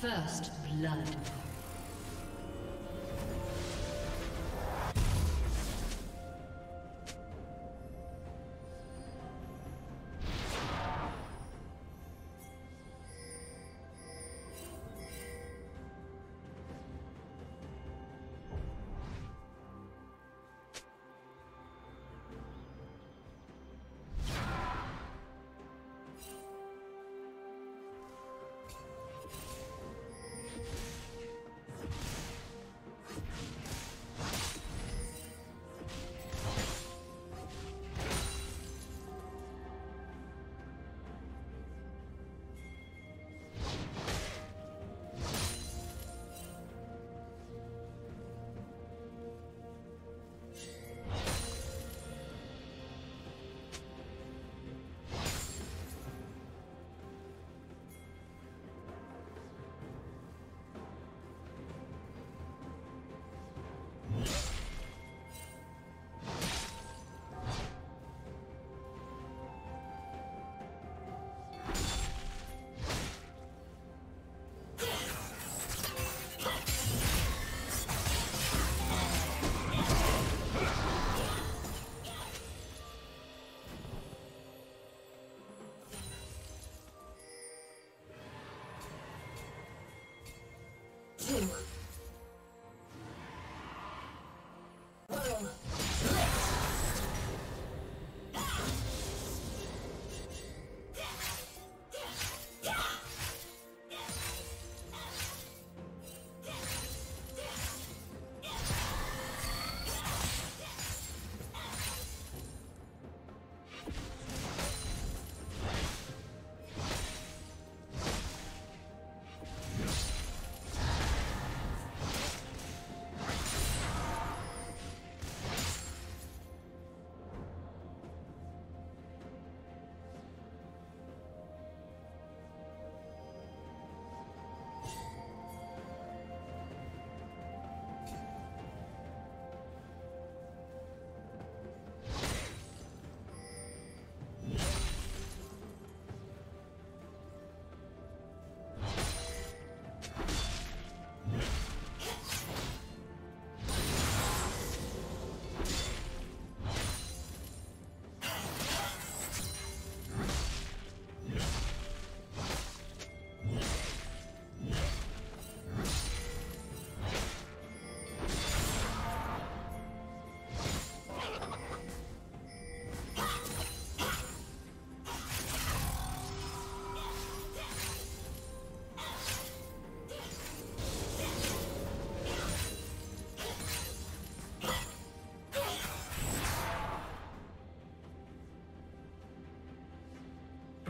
First blood.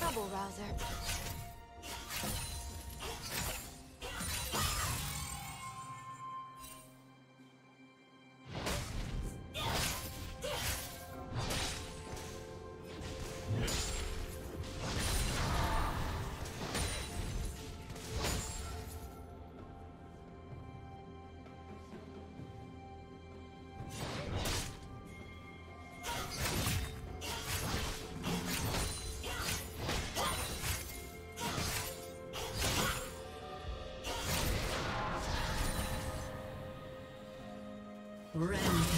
Trouble rouser. Rampage.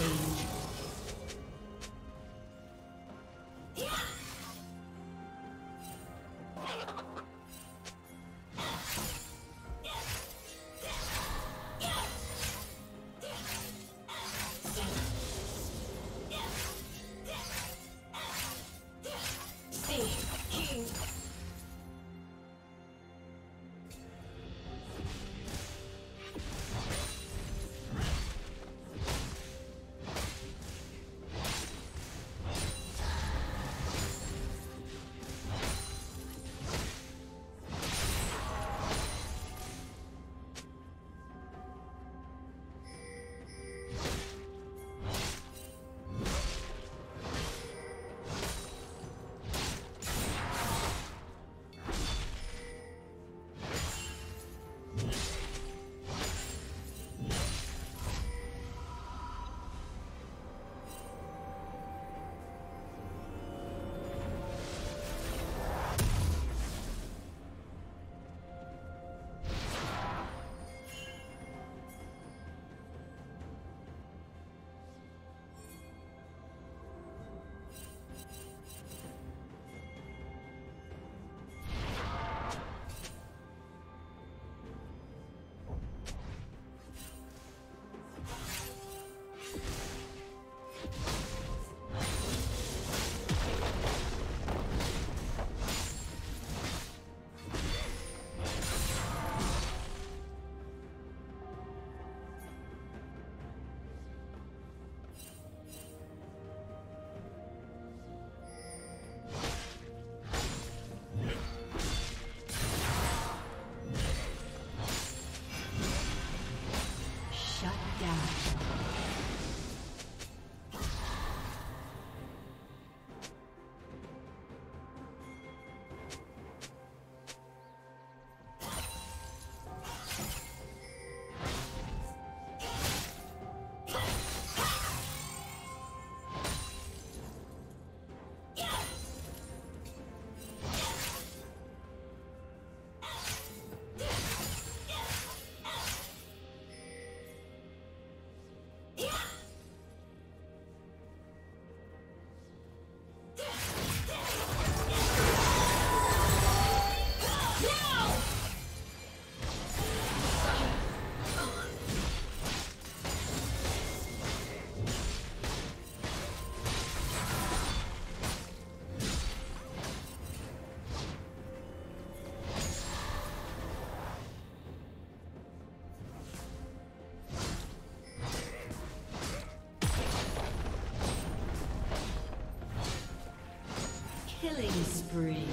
Killing spree.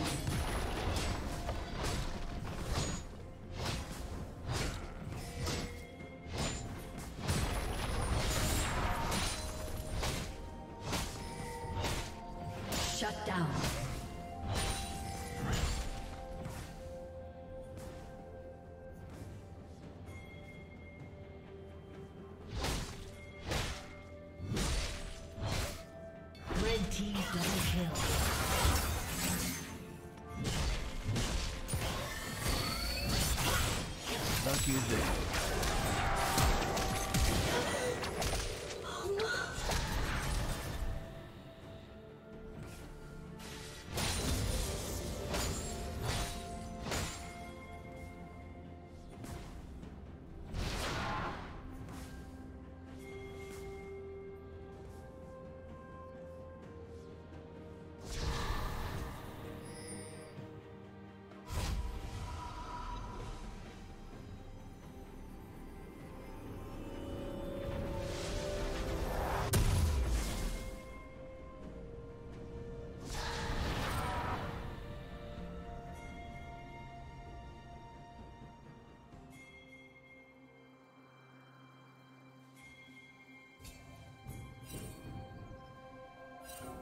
Shut down. Red team double kill.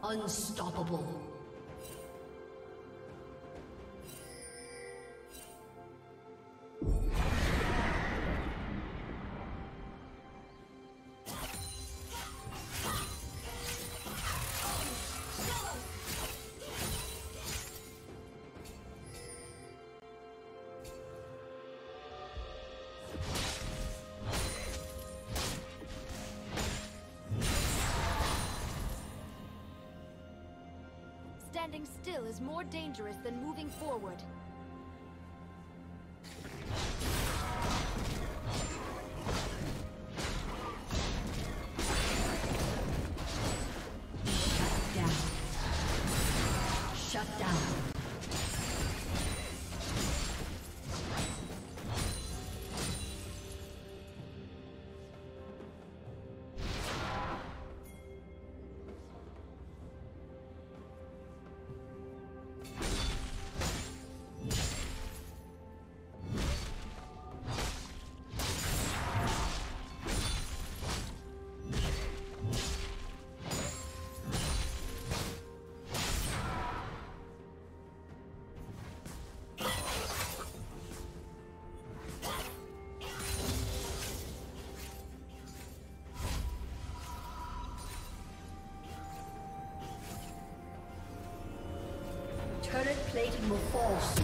Unstoppable. Standing still is more dangerous than moving forward. Current plating will fall soon.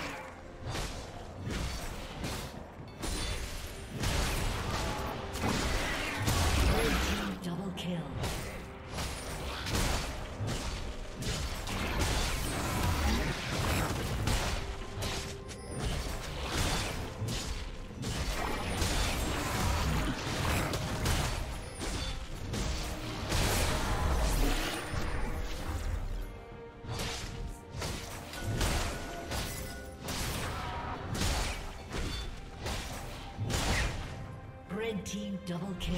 Team double kill.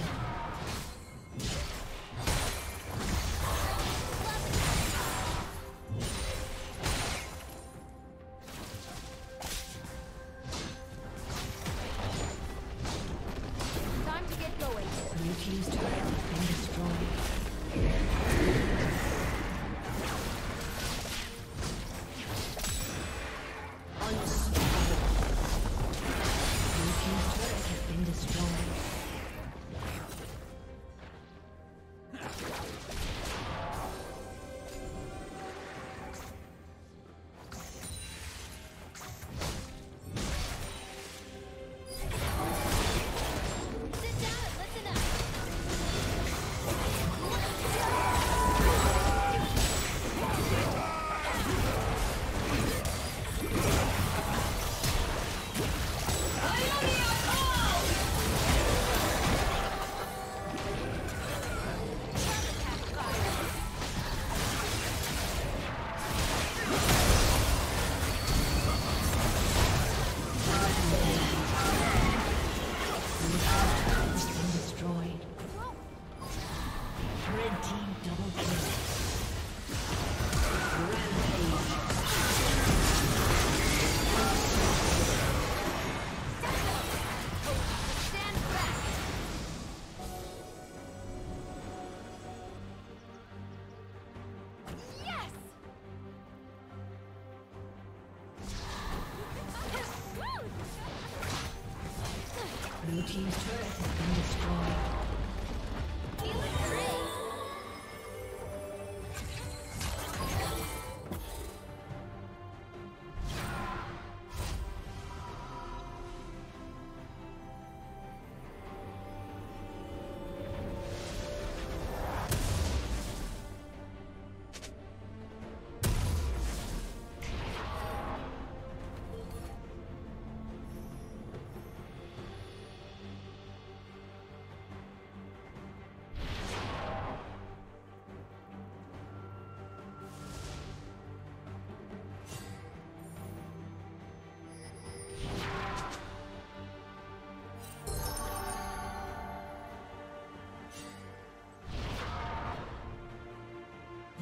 Time to get going. Blue team's turret has been destroyed. Blue team's turret has been destroyed.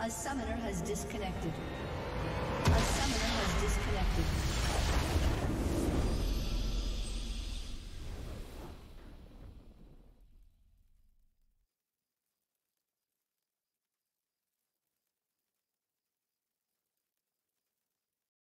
A summoner has disconnected. A summoner has disconnected.